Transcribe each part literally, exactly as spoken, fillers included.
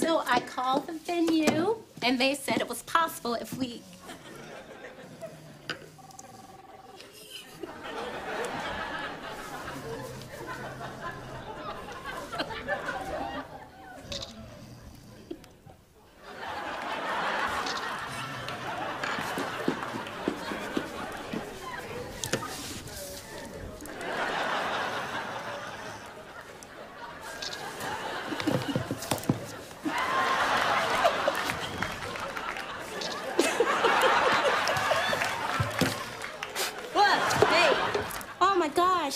So I called the venue, and they said it was possible if we...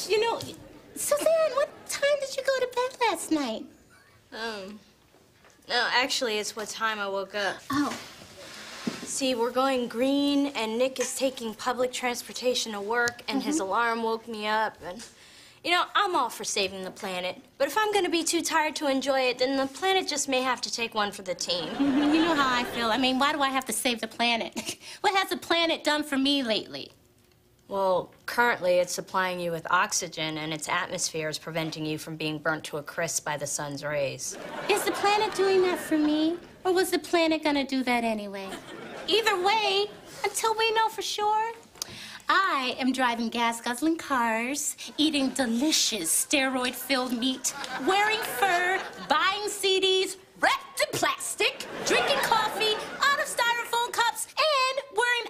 You know, Suzanne, what time did you go to bed last night? Um, no, actually, it's what time I woke up. Oh. See, we're going green, and Nick is taking public transportation to work, and mm-hmm. his alarm woke me up. And, you know, I'm all for saving the planet. But if I'm going to be too tired to enjoy it, then the planet just may have to take one for the team. Mm-hmm. You know how I feel. I mean, why do I have to save the planet? What has the planet done for me lately? Well, currently it's supplying you with oxygen, and its atmosphere is preventing you from being burnt to a crisp by the sun's rays. Is the planet doing that for me, or was the planet gonna do that anyway? Either way, until we know for sure, I am driving gas-guzzling cars, eating delicious steroid-filled meat, wearing fur, buying C Ds, wrapped in plastic, drinking coffee, out of styrofoam cups, and wearing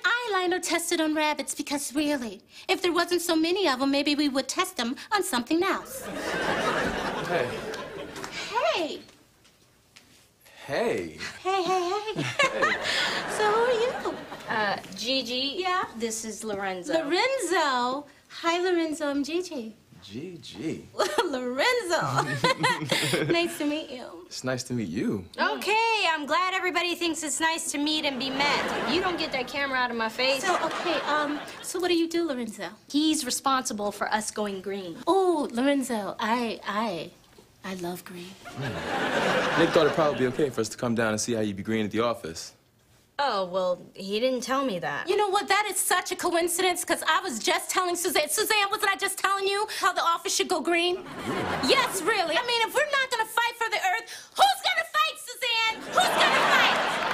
eyeliner tested on rabbits, because really, if there wasn't so many of them, maybe we would test them on something else. Hey. Hey. Hey. Hey, hey, hey. Hey. So who are you? Uh, Gigi. Yeah? This is Lorenzo. Lorenzo? Hi, Lorenzo. I'm Gigi. Gigi. Lorenzo. Nice to meet you. It's nice to meet you. Okay, I'm glad everybody thinks it's nice to meet and be met. If you don't get that camera out of my face. So, okay, um, so what do you do, Lorenzo? He's responsible for us going green. Oh, Lorenzo, I, I, I love green. Mm. Nick thought it'd probably be okay for us to come down and see how you'd be green at the office. Oh, well, he didn't tell me that. You know what? That is such a coincidence, because I was just telling Suzanne. Suzanne, wasn't I just telling you how the office should go green? Yeah. Yes, really. I mean, if we're not going to fight for the Earth, who's going to fight, Suzanne? Who's going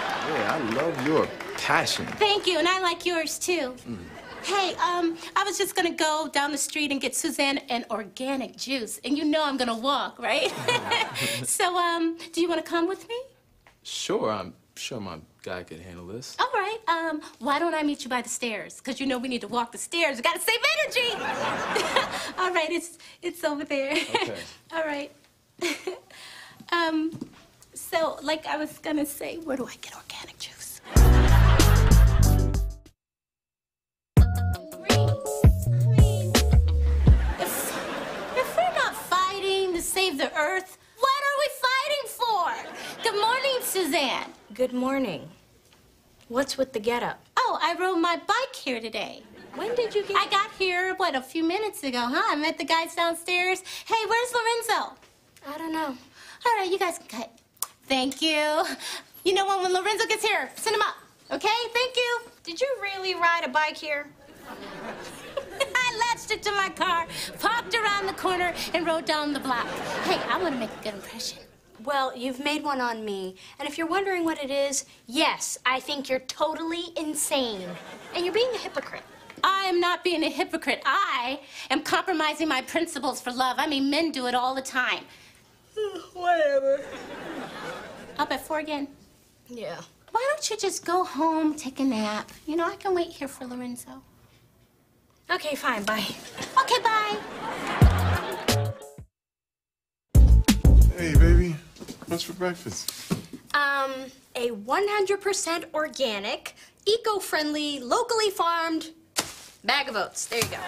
to fight? Yeah, I love your passion. Thank you, and I like yours, too. Mm. Hey, um, I was just going to go down the street and get Suzanne an organic juice, and you know I'm going to walk, right? So, um, do you want to come with me? Sure, I'm... sure my guy could handle this. All right, um, why don't I meet you by the stairs? Because you know we need to walk the stairs. We gotta save energy. All right, it's it's over there. Okay. All right. um, so, like I was gonna say, where do I get organic juice? if, if we're not fighting to save the Earth, what are we fighting for? Good morning, Suzanne. Good morning. What's with the getup? Oh, I rode my bike here today. When did you get I got here, what, a few minutes ago, huh? I met the guys downstairs. Hey, where's Lorenzo? I don't know. All right, you guys can cut. Thank you. You know what, when Lorenzo gets here, send him up. Okay, thank you. Did you really ride a bike here? I latched it to my car, popped around the corner, and rode down the block. Hey, I want to make a good impression. Well, you've made one on me. And if you're wondering what it is, yes, I think you're totally insane. And you're being a hypocrite. I am not being a hypocrite. I am compromising my principles for love. I mean, men do it all the time. Whatever. Up at four again? Yeah. Why don't you just go home, take a nap? You know, I can wait here for Lorenzo. Okay, fine, bye. Okay, bye. Hey, baby. What's for breakfast? Um, a one hundred percent organic, eco-friendly, locally farmed bag of oats. There you go.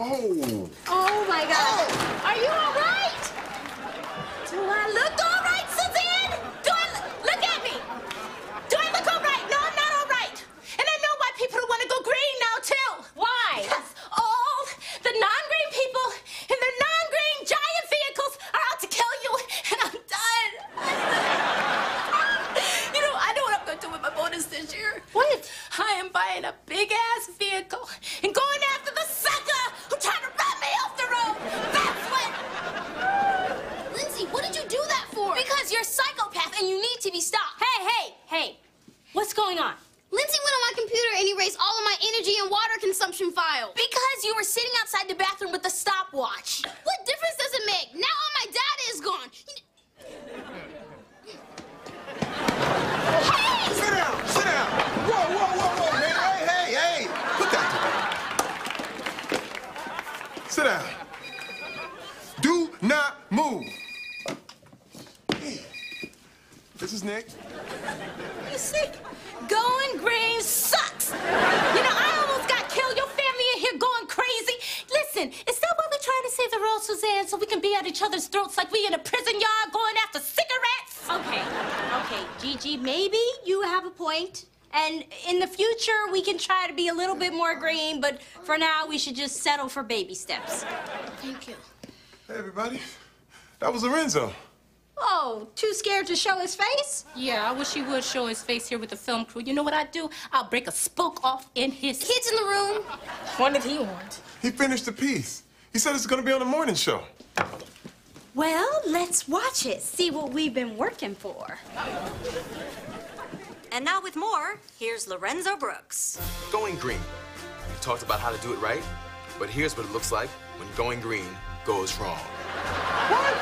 Oh. Oh, my God. Oh. Are you all right? Do I look all right, Suzanne? Do I look, look at me? Do I look all right? No, I'm not all right. And I know why people want to go green now, too. Why? Because all the non-green people and their non-green giant vehicles are out to kill you, and I'm done. You know, I know what I'm going to do with my bonus this year. What? I am buying a big-ass vehicle and going after the sucker who tried to run me off the road. That's what... Lindsay, what did you do that? child. Because you were sitting outside the bathroom with a stopwatch. What difference does it make? Now all my data is gone. Hey! Sit down, sit down. Whoa, whoa, whoa, whoa, man. Hey, hey, hey. Put that down. Sit down. Do not move. This is Nick. You see, going green sucks. You know, I almost got killed. Your family in here going crazy. Listen, is that why we're trying to save the world, Suzanne, so we can be at each other's throats like we in a prison yard going after cigarettes? Okay, okay, Gigi, maybe you have a point. And in the future, we can try to be a little bit more green, but for now, we should just settle for baby steps. Thank you. Hey, everybody. That was Lorenzo. Oh, too scared to show his face? Yeah, I wish he would show his face here with the film crew. You know what I'd do? I'll break a spoke off in his... Kids in the room. What did he want? He finished the piece. He said it's gonna be on the morning show. Well, let's watch it. See what we've been working for. And now with more, here's Lorenzo Brooks. Going green. We talked about how to do it right, but here's what it looks like when going green goes wrong. What?